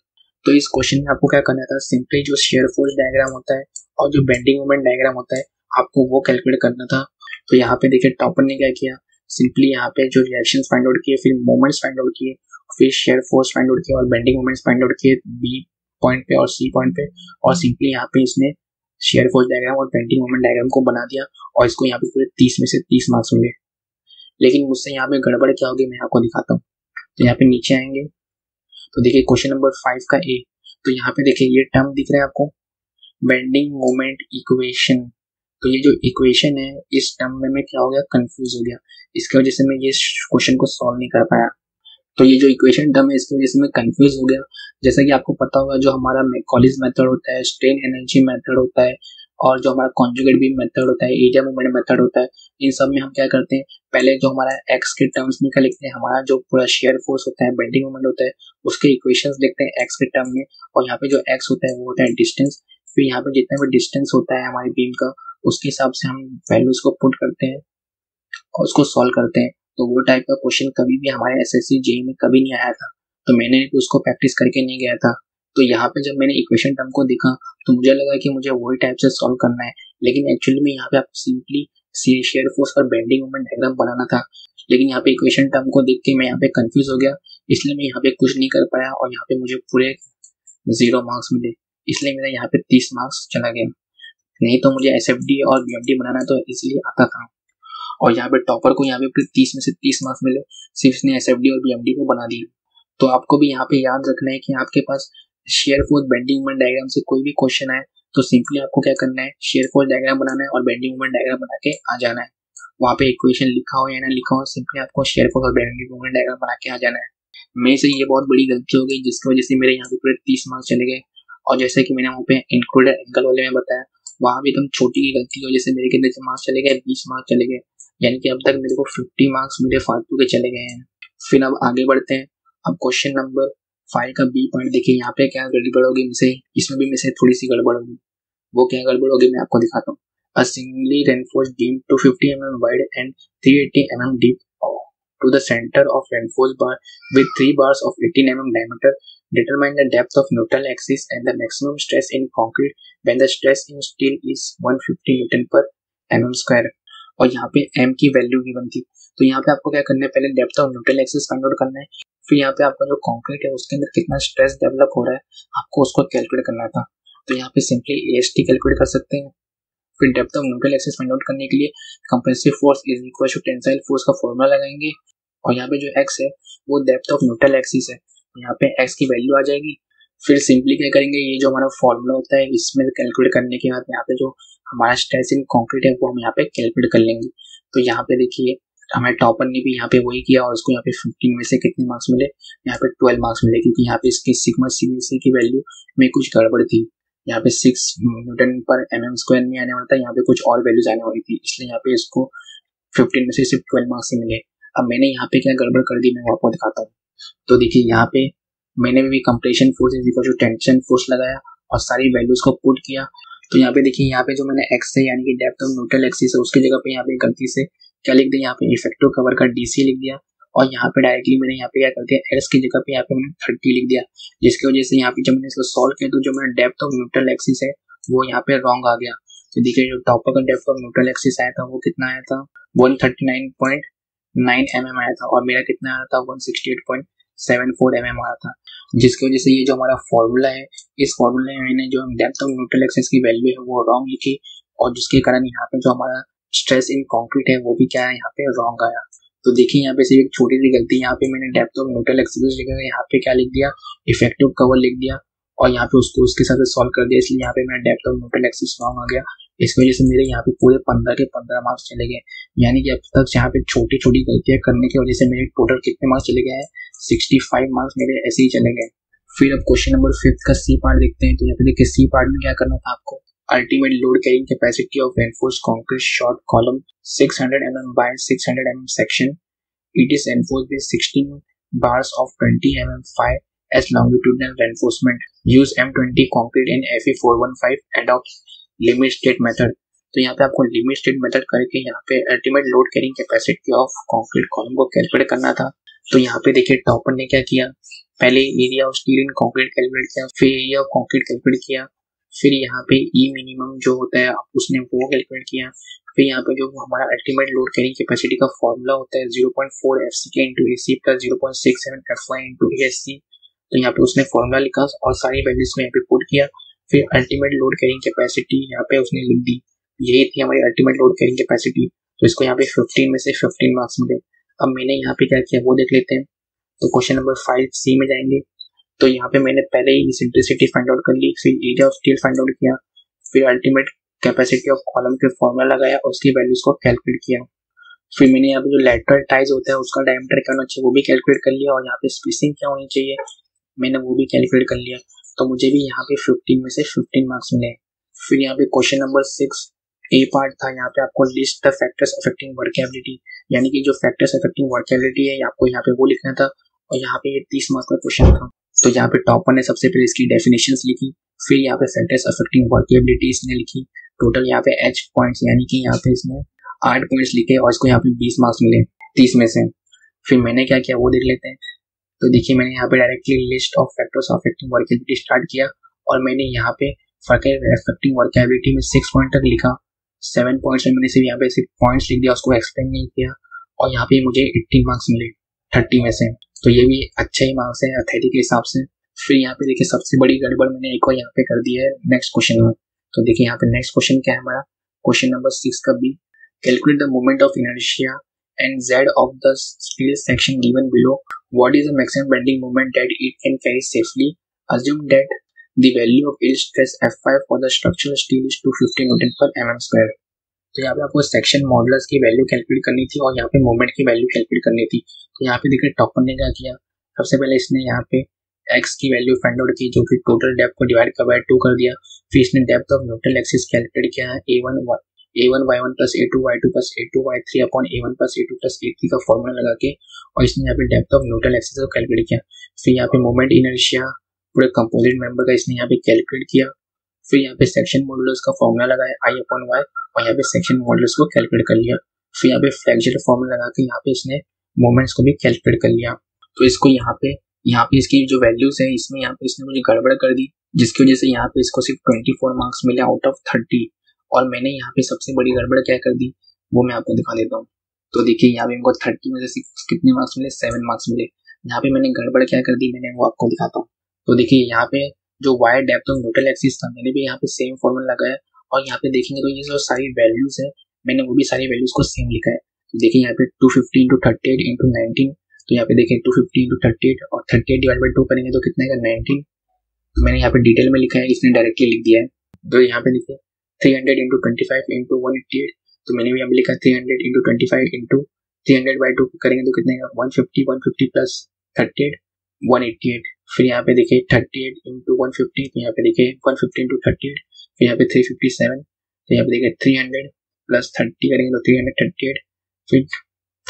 तो इस question में आपको क्या करना था, simply जो shear force diagram होता है और जो बेंडिंग मोमेंट डायग्राम होता है आपको वो कैलकुलेट करना था. तो यहाँ पे देखिए टॉपर ने क्या किया, सिंपली यहाँ पे जो रिएक्शन फाइंड आउट किए, फिर मोमेंट्स फाइंड आउट किए, फिर शेयर फोर्स फाइंड आउट किए और बेंडिंग मोमेंट्स फाइंड आउट किए बी पॉइंट पे और सी पॉइंट पे. और सिंपली यहाँ पे इसने शेयर फोर्स डायग्राम और पेंटिंग मोमेंट डायग्राम को बना दिया और इसको यहाँ पे पूरे 30 में से 30 मार्क्स होंगे। लेकिन मुझसे यहाँ पे गड़बड़ क्या होगी मैं आपको दिखाता हूँ। तो यहाँ पे नीचे आएंगे तो देखिए क्वेश्चन नंबर 5 का ए, तो यहाँ पे देखिए ये टर्म दिख रहा है आपको बेंडिंग मोमेंट इक्वेशन। तो ये जो इक्वेशन है इस टर्म में मैं क्या हो गया, कंफ्यूज हो गया, इसकी वजह से मैं ये क्वेश्चन को सॉल्व नहीं कर पाया। तो ये जो इक्वेशन टर्म है इसकी वजह से मैं कंफ्यूज हो गया। जैसा कि आपको पता होगा जो हमारा मैकॉलेज मेथड होता है, स्ट्रेन एनर्जी मेथड होता है और जो हमारा कॉन्जुगेट बीम मेथड होता है, एरिया मोमेंट मेथड होता है, इन सब में हम क्या करते हैं, पहले जो हमारा एक्स के टर्म्स में क्या लिखते हैं, हमारा जो पूरा शेयर फोर्स होता है, बेंडिंग मोमेंट होता है, उसके इक्वेशंस लिखते हैं एक्स के टर्म में। और यहाँ पे जो एक्स होता है वो होता है डिस्टेंस। फिर यहाँ पे जितना भी डिस्टेंस होता है हमारी बीम का उसके हिसाब से हम वैल्यूज को पुट करते हैं और उसको सॉल्व करते हैं। तो वो टाइप का क्वेश्चन कभी भी हमारे एसएससी जेई में कभी नहीं आया था, तो मैंने उसको प्रैक्टिस करके नहीं गया था। तो यहाँ पे जब मैंने इक्वेशन टर्म को देखा तो मुझे लगा कि मुझे वही टाइप से सॉल्व करना है, लेकिन एक्चुअली में यहाँ पे आपको सिंपली शेयर फोर्स और बेंडिंग मोमेंट डायग्राम बनाना था। लेकिन यहाँ पे इक्वेशन टर्म को देख के मैं यहाँ पे कंफ्यूज हो गया, इसलिए मैं यहाँ पे कुछ नहीं कर पाया और यहाँ पे मुझे पूरे 0 मार्क्स मिले, इसलिए मेरा यहाँ पे 30 मार्क्स चला गया। नहीं तो मुझे एसएफडी और बीएमडी बनाना तो इसलिए आता था। और यहाँ पे टॉपर को यहाँ पे 30 में से 30 मार्क्स मिले, सिर्फ इसने एसएफडी और बीएमडी को बना दिया। तो आपको भी यहाँ पे याद रखना है कि आपके पास shear force bending moment diagram से कोई भी क्वेश्चन आए तो सिंपली आपको क्या करना है, शेयर फोर्स डायग्राम बनाना है और बेंडिंग मोमेंट डायग्राम बना के आ जाना है। वहाँ पे इक्वेशन लिखा हो या ना लिखा हो, सिंपली आपको शेयर फोर्स और बेंडिंग मोमेंट डायग्राम बना के आ जाना है। मेरे से ये बहुत बड़ी गलती हो गई जिसकी वजह से मेरे यहाँ पे पूरे 30 मार्क्स चले गए। और जैसे कि मैंने वहाँ पे इंक्लूडेड एंगल वाले में बताया, वहाँ भी एकदम छोटी की गलती की वजह से मेरे कितने मार्क्स चले गए, 20 मार्क्स चले गए, यानी कि अब तक मेरे को 50 मार्क्स मेरे फालतू के चले गए हैं। फिर अब आगे बढ़ते हैं। अब क्वेश्चन नंबर 5 का बी पॉइंट देखिए, यहाँ पे क्या गड़बड़ होगी मुझसे, इसमें भी मुझसे थोड़ी सी गड़बड़ होगी। वो क्या गड़बड़ होगी मैं आपको दिखाता हूँ। A singly reinforce beam 250 mm wide and 380 mm deep to the centre of reinforce bar with 3 bars of 18 mm diameter determine the depth of neutral axis and the maximum stress in concrete when the stress in steel is 150 Nm/mm²। और यहाँ पे m की value given थी, तो यहाँ पे आपको क्या करना है, पहले depth of neutral axis find out करना है, फिर यहाँ पे आपका जो कॉन्क्रीट है उसके अंदर कितना स्ट्रेस डेवलप हो रहा है आपको उसको कैलकुलेट करना था। तो यहाँ पे सिंपली एएसटी कैलकुलेट कर सकते हैं। फिर depth of neutral axis find out करने के लिए compressive force is equal to tensile force का फॉर्मूला लगाएंगे और यहाँ पे जो एक्स है वो डेप्थ ऑफ न्यूट्रल एक्सिस है, यहाँ पे x की वैल्यू आ जाएगी। फिर सिंपली क्या करेंगे, ये जो हमारा फॉर्मूला होता है इसमें कैलकुलेट करने के बाद यहाँ पे जो हमारा स्ट्रेस इन कंक्रीट है वो हम यहाँ पे कैलकुलेट कर लेंगे। तो यहाँ पे देखिए हमारे टॉपर ने भी यहाँ पे वही किया और उसको यहाँ पे 15 में से कितने मार्क्स मिले, यहाँ पे 12 मार्क्स मिले, क्योंकि यहाँ पे इसकी सिग्मा सी की वैल्यू में कुछ गड़बड़ थी। यहाँ पे 6 Nm/mm² नहीं आने वाला था, यहाँ पे कुछ और वैल्यूज आने वाली थी, इसलिए यहाँ पे इसको 15 में से सिर्फ 12 मार्क्स ही मिले। अब मैंने यहाँ पे क्या गड़बड़ कर दी मैं आपको दिखाता हूँ। तो देखिए यहाँ पे मैंने भी compression force is equal to tension force लगाया और सारी वैल्यूज को पुट किया। तो यहाँ पे देखिए यहाँ पे जो मैंने एक्स है यानी कि डेप्थ ऑफ न्यूट्रल एक्सिस है उसकी जगह पे यहाँ पे गलती से क्या लिख दिया, यहाँ पे इफेक्टिव कवर का डीसी लिख दिया और यहाँ पे डायरेक्टली मैंने यहाँ पे क्या कर दिया, एक्स की जगह पे यहाँ पे मैंने 30 लिख दिया, जिसकी वजह से यहाँ पे जब मैंने इसको सॉल्व किया तो जो मेरा डेप्थ ऑफ न्यूट्रल एक्सिस है वो यहाँ पे रॉन्ग आ गया। तो देखिए जो टॉपर का डेप्थ ऑफ न्यूट्रल एक्सिस आया था वो कितना आया था, 139.9 mm आया था और मेरा कितना आया था, 168.74 mm आया था, जिसकी वजह से ये जो हमारा फॉर्मूला है इस फॉर्मूले में मैंने जो डेप्थ ऑफ न्यूट्रल एक्सिस की वैल्यू है वो रॉन्ग लिखी और जिसके कारण यहाँ पे जो हमारा स्ट्रेस इन कंक्रीट है वो भी क्या है यहाँ पे रॉन्ग आया। तो देखिए यहाँ पे सिर्फ एक छोटी सी गलती, यहाँ पे मैंने डेप्थ ऑफ न्यूट्रल एक्सिस जगह यहाँ पे क्या लिख दिया, इफेक्टिव कवर लिख दिया और यहाँ पे उसको उसके साथ सॉल्व कर दिया, इसलिए यहाँ पे मेरा depth of neutral axis wrong आ गया। इसकी वजह से मेरे यहाँ पे पूरे 15 के 15 मार्क्स चले गए, यानी कि अब तक यहाँ पे छोटी छोटी गलतियाँ करने की वजह से मेरे टोटल कितने मार्क्स चले गए हैं, 65 मार्क्स मेरे ऐसे ही चले गए। फिर अब क्वेश्चन नंबर 5 का सी पार्ट देखते हैं। तो यहाँ पे देखिए सी पार्ट में क्या करना था आपको, ultimate load carrying capacity of reinforce concrete short column 600 mm by 600 mm section, it is enforce with 16 bars of 20 mm five as longitudinal reinforcement, use M20 concrete in FE415, adopts limit state method। तो यहाँ पे आपको limit state method करके यहाँ पे ultimate load carrying capacity of concrete column को calculate करना था। तो यहाँ पे देखिए टॉपर ने क्या किया, पहले area of steel in concrete calculate किया, फिर एरिया ऑफ कॉन्क्रीट कैलकुलेट किया, फिर यहाँ पे ई मिनिमम जो होता है उसने वो कैलकुलेट किया, फिर यहाँ पे जो हमारा अल्टीमेट लोड कैरिंग कैपेसिटी का फॉर्मूला होता है 0.4 FCK × AC + 0.67 FY × ASC, तो यहाँ पे उसने फॉर्मूला लिखा और सारी वैल्यूज में यहाँ पे पुट किया। फिर अल्टीमेट लोड कैरिंग कैपेसिटी यहाँ पे उसने लिख दी, यही थी हमारी अल्टीमेट लोड कैरिंग कैपेसिटी। तो इसको यहाँ पे 15 में से 15 मार्क्स मिले। अब मैंने यहाँ पे क्या किया वो देख लेते हैं। तो क्वेश्चन नंबर 5C में जाएंगे। तो यहाँ पे मैंने पहले ही एक्सेंट्रिसिटी फाइंड आउट कर ली, फिर area of steel find out किया, फिर अल्टीमेट कैपेसिटी ऑफ कॉलम के फॉर्मूला लगाया और उसकी वैल्यूज को कैलकुलेट किया। फिर मैंने यहाँ पे जो लैटरल टाइज होता है उसका डायमीटर क्या होना चाहिए वो भी कैलकुलेट कर लिया, और यहाँ पे स्पेसिंग क्या होनी चाहिए मैंने वो भी कैलकुलेट कर लिया। तो मुझे भी यहाँ पे 15 में से 15 मार्क्स मिले। फिर यहाँ पे क्वेश्चन नंबर 6A पार्ट था, यहाँ पे आपको list the factors affecting workability, यानी कि जो फैक्टर्स अफेक्टिंग वर्कएबिलिटी है आपको यहाँ पे वो लिखना था, और यहाँ पे 30 मार्क्स का क्वेश्चन था। तो यहाँ पे टॉपर ने सबसे पहले इसकी डेफिनेशन लिखी, फिर यहाँ पे फैक्टर्स अफेक्टिंग वर्कएबिलिटी इसने लिखी। टोटल यहाँ पे H पॉइंट्स यानी कि यहाँ पे इसने 8 पॉइंट्स लिखे और इसको यहाँ पे 20 मार्क्स मिले 30 में से। फिर मैंने क्या किया वो देख लेते हैं। तो देखिए मैंने यहाँ पे directly list of factors affecting workability start किया, और मैंने यहाँ पे फैक्टर अफेक्टिंग वर्कएबिलिटी में 6 पॉइंट तक लिखा, 7 पॉइंट्स में मैंने सिर्फ यहाँ पे 6 पॉइंट्स लिख दिया, उसको एक्सप्लेन नहीं किया, और यहाँ पे मुझे 80 मार्क्स मिले 30 में से। तो ये भी अच्छे ही मार्क्स है थ्योरी के हिसाब से। फिर यहाँ पे देखिए सबसे बड़ी गड़बड़ मैंने एक और यहाँ पे कर दी है नेक्स्ट क्वेश्चन में। तो देखिए यहाँ पे नेक्स्ट क्वेश्चन क्या है हमारा, question number 6B, calculate the moment of inertia and Z of the steel section given below, what is the maximum bending moment that it can carry safely? Assume that the value of yield stress F5 for the structural steel is 250 Newton per mm²। तो यहाँ पे आपको section modulus की value calculate करनी थी और यहाँ पे मोमेंट की वैल्यू कैलकुलेट करनी थी। तो यहाँ पे देखिए टॉपर ने क्या किया, सबसे पहले इसने यहाँ पे x की वैल्यू फाइंड आउट की जो कि टोटल डेप्थ को डिवाइड कर बाय 2 कर दिया। फिर इसने depth of neutral axis calculate किया है a1y1 plus a2y2 plus a2y3 upon a1 plus a2 plus a3 का फॉर्मूला लगा के, और इसने यहाँ पे डेप्थ ऑफ न्यूट्रल एक्सिस को कैलकुलेट किया। फिर यहाँ पे मोमेंट इनर्शिया पूरे कंपोजिट मेंबर का इसने यहाँ पे कैलकुलेट किया। फिर यहाँ पे सेक्शन मॉडुलस का फॉर्मूला लगाया i upon y, और यहाँ पे सेक्शन मॉडुलस को कैलकुलेट कर लिया। फिर यहाँ पे फ्लेक्सुरल फॉर्मूला लगा के यहाँ पे इसने मोमेंट्स को भी कैलकुलेट कर लिया। तो इसको यहाँ पे इसकी जो वैल्यूज है इसमें यहाँ पे इसने मुझे गड़बड़ कर दी, जिसकी वजह से यहाँ पे इसको सिर्फ 24 मार्क्स मिले आउट ऑफ 30। और मैंने यहाँ पे सबसे बड़ी गड़बड़ क्या कर दी वो मैं आपको दिखा देता हूँ। तो देखिए यहाँ पे हमको 30 में से कितने मार्क्स मिले, 7 मार्क्स मिले। यहाँ पे मैंने गड़बड़ क्या कर दी मैंने वो आपको दिखाता हूँ। तो देखिए यहाँ पे जो वायर डेप्थ ऑफ न्यूट्रल एक्सिस था मैंने भी यहाँ पे सेम फॉर्मूला लगाया, और यहाँ पे देखेंगे तो ये जो सारी वैल्यूज है मैंने वो भी सारी वैल्यूज को सेम लिखा है। तो देखिए यहाँ पे 250 × 38 × 19, तो यहाँ पे देखिए 250 × 38 और 38 डिवाइड बाई 2 करेंगे तो कितना है 19। तो मैंने यहाँ पे डिटेल में लिखा है, इसने डायरेक्टली लिख दिया है। तो यहाँ पे देखिए 300 × 25 × 188, तो मैंने भी यहाँ पे लिखा 300 × 25 × 300/2 करेंगे तो कितने का 150 प्लस 38 188। फिर यहाँ पे देखिए 38 × 150, तो यहाँ पे देखिए 150 × 38, फिर यहाँ पे 357, तो यहाँ पे देखिए 300 + 30 करेंगे तो 338, फिर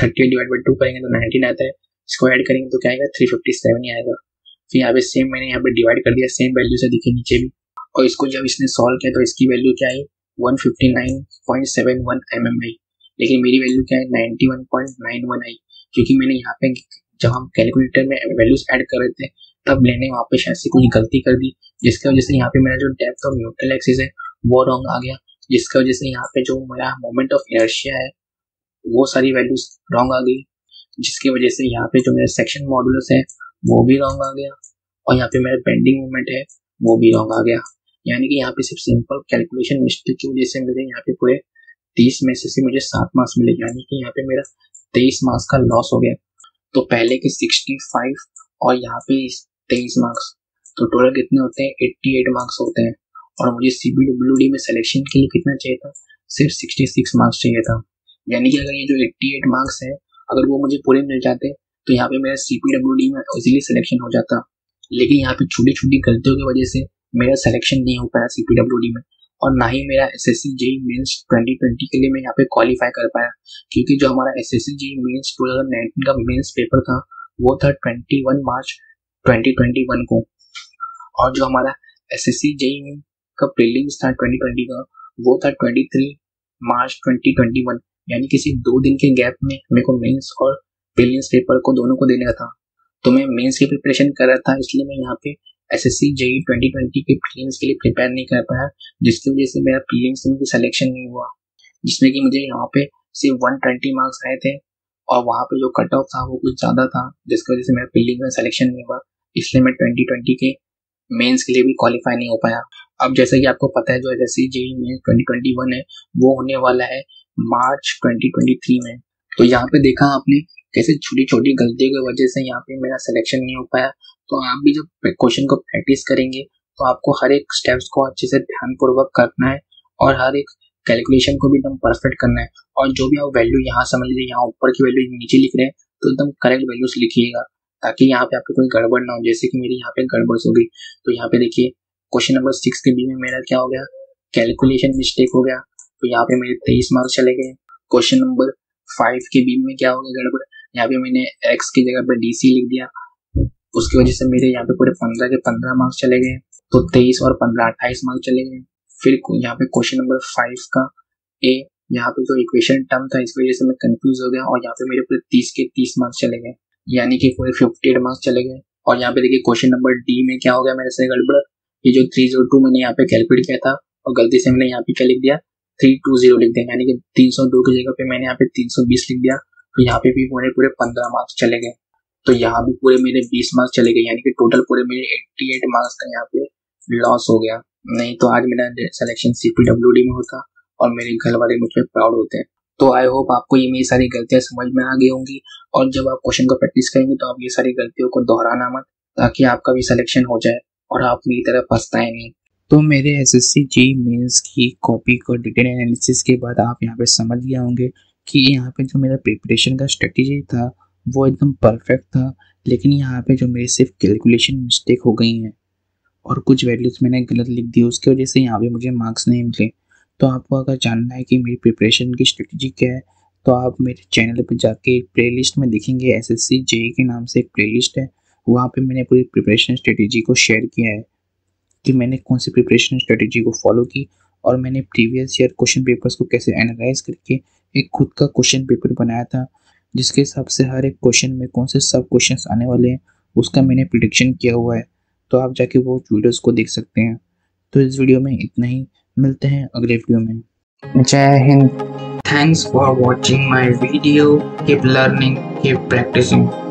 38 ÷ 2 करेंगे तो 19 आता है, इसको ऐड करेंगे तो क्या आएगा 357 ही आएगा। फिर यहाँ पे सेम मैंने यहाँ पे डिवाइड कर दिया, सेम वैल्यू से दिखे नीचे भी, और इसको जब इसने सॉल्व किया तो इसकी वैल्यू क्या आई 159.71 mm आई, लेकिन मेरी वैल्यू क्या है 91.91 आई, क्योंकि मैंने यहाँ पे जब हम कैलकुलेटर में वैल्यूज ऐड कर रहे थे तब मैंने वहाँ पे शायद से कुछ गलती कर दी, जिसकी वजह से यहाँ पे मेरा जो डेप्थ ऑफ न्यूट्रल एक्सिस है वो रॉन्ग आ गया, जिसकी वजह से यहाँ पे जो मेरा मोमेंट ऑफ इनर्शिया है वो सारी वैल्यूज रॉन्ग आ गई, जिसकी वजह से यहाँ पे जो मेरा सेक्शन मॉडुलस है वो भी रॉन्ग आ गया, और यहाँ पे मेरा बेंडिंग मोमेंट है वो भी रॉन्ग आ गया। यानी कि यहाँ पे सिर्फ सिंपल कैलकुलेशन मिस्टेक की वजह से मेरे यहाँ पे पूरे 30 में से मुझे 7 मार्क्स मिले, यानी कि यहाँ पे मेरा 23 मार्क्स का लॉस हो गया। तो पहले के 65 और यहाँ पे 23 मार्क्स, तो टोटल कितने होते हैं 88 मार्क्स होते हैं। और मुझे CBWD में सिलेक्शन के लिए कितना चाहिए था, सिर्फ 66 मार्क्स चाहिए था। यानी कि अगर ये जो 88 मार्क्स है अगर वो मुझे पूरे मिल जाते तो यहाँ पे मेरा CBWD में इजिली सिलेक्शन हो जाता, लेकिन यहाँ पे छोटी छोटी गलतियों की वजह से मेरा सिलेक्शन नहीं हो पाया CPWD में, और ना ही मेरा SSC JE मेंस 2020 के लिए मैं यहाँ पे क्वालिफाई कर पाया, क्योंकि जो हमारा SSC JE मेंस 2019 का मेंस पेपर था वो था 21 मार्च 2021 को, और जो हमारा SSC JE का प्रीलिम्स था 2020 का वो था 23 मार्च 2021, यानी किसी 2 दिन के गैप में मेरे को मेंस और प्रीलिम्स पेपर को दोनों को देने का था। तो मैं मेंस की प्रिपरेशन कर रहा था, इसलिए मैं यहाँ पे SSC JE 2020 के प्रीलिम्स के लिए प्रिपेयर नहीं कर पाया, जिसकी वजह से मेरा प्रीलिम्स में भी सिलेक्शन नहीं हुआ, जिसमें कि मुझे यहाँ पे सिर्फ 120 मार्क्स आए थे, और वहाँ पे जो कट ऑफ था वो कुछ ज़्यादा था, जिसकी वजह से मेरा प्रीलिम्स में सिलेक्शन नहीं हुआ, इसलिए मैं 2020 के मेंस के लिए भी क्वालिफाई नहीं हो पाया। अब जैसा कि आपको पता है जो एसएससी जेई में 2021 है वो होने वाला है मार्च 2023 में। तो यहाँ पे देखा आपने कैसे छोटी छोटी गलतियों की वजह से यहाँ पे मेरा सिलेक्शन नहीं हो पाया। तो आप भी जब क्वेश्चन को प्रैक्टिस करेंगे तो आपको हर एक स्टेप्स को अच्छे से ध्यानपूर्वक करना है और हर एक कैलकुलेशन को भी एकदम परफेक्ट करना है। और जो भी आप वैल्यू यहाँ समझ लीजिए, यहाँ ऊपर की वैल्यू नीचे लिख रहे हैं तो एकदम करेक्ट वैल्यूज लिखिएगा ताकि यहाँ पे आपको कोई गड़बड़ ना हो, जैसे कि मेरी यहाँ पे गड़बड़ हो गई। तो यहाँ पे देखिए क्वेश्चन नंबर 6 के बी में मेरा क्या हो गया, कैलकुलेशन मिस्टेक हो गया, तो यहाँ पे मेरे 23 मार्क्स चले गए। क्वेश्चन नंबर 5 के बी में क्या हो गया गड़बड़, यहाँ पे मैंने एक्स की जगह पे डीसी लिख दिया, उसकी वजह से मेरे यहाँ पे पूरे 15 के 15 मार्क्स चले गए। तो 23 और 15 28 मार्क्स चले गए। फिर यहाँ पे क्वेश्चन नंबर 5 का ए, यहाँ पे जो इक्वेशन टर्म था इसकी वजह से मैं कंफ्यूज हो गया और यहाँ पे मेरे पूरे 30 के 30 मार्क्स चले गए, यानी कि पूरे 58 मार्क्स चले गए। और यहाँ पे देखिए क्वेश्चन नंबर डी में क्या हो गया मेरे से गड़बड़, ये जो 302 मैंने यहाँ पे कैलकुलेट किया था और गलती से मैंने यहाँ पे क्या लिख दिया 320 लिख दिया, यानी कि 302 की जगह पे मैंने यहाँ पे 320 लिख दिया। तो यहाँ पे भी मेरे पूरे 15 मार्क्स चले गए। तो यहाँ भी पूरे मेरे 20 मार्क्स चले गए, यानी कि टोटल पूरे मेरे 88 मार्क्स का यहाँ पे लॉस हो गया। नहीं तो आज मेरा सिलेक्शन CPWD में होता और मेरे घर वाले मुझ पर प्राउड होते हैं। तो आई होप आपको ये मेरी सारी गलतियाँ समझ में आ गई होंगी और जब आप क्वेश्चन को प्रैक्टिस करेंगे तो आप ये सारी गलतियों को दोहराना मत, ताकि आपका भी सिलेक्शन हो जाए और आप मेरी तरह पछताए नहीं। तो मेरे SSC JE मेंस की कॉपी को डिटेल एनालिसिस के बाद आप यहाँ पे समझ गए होंगे कि यहाँ पे जो मेरा प्रिपरेशन का स्ट्रेटजी था वो एकदम परफेक्ट था, लेकिन यहाँ पे जो मेरी सिर्फ कैलकुलेशन मिस्टेक हो गई हैं और कुछ वैल्यूज़ मैंने गलत लिख दी, उसकी वजह से यहाँ पे मुझे मार्क्स नहीं मिले। तो आपको अगर जानना है कि मेरी प्रिपरेशन की स्ट्रेटजी क्या है तो आप मेरे चैनल पर जाके प्ले लिस्ट में देखेंगे, SSC JE के नाम से एक प्ले लिस्ट है, वहाँ पे मैंने पूरी प्रिपरेशन स्ट्रेटजी को शेयर किया है कि मैंने कौन सी प्रिपरेशन स्ट्रेटजी को फॉलो की और मैंने प्रीवियस ईयर क्वेश्चन पेपर्स को कैसे एनालाइज करके एक खुद का क्वेश्चन पेपर बनाया था, जिसके हिसाब से हर एक क्वेश्चन में कौन से सब क्वेश्चंस आने वाले हैं उसका मैंने प्रिडिक्शन किया हुआ है। तो आप जाके वो वीडियोज़ को देख सकते हैं। तो इस वीडियो में इतना ही, मिलते हैं अगले वीडियो में। जय हिंद। Thanks for watching my video. Keep learning, keep practising.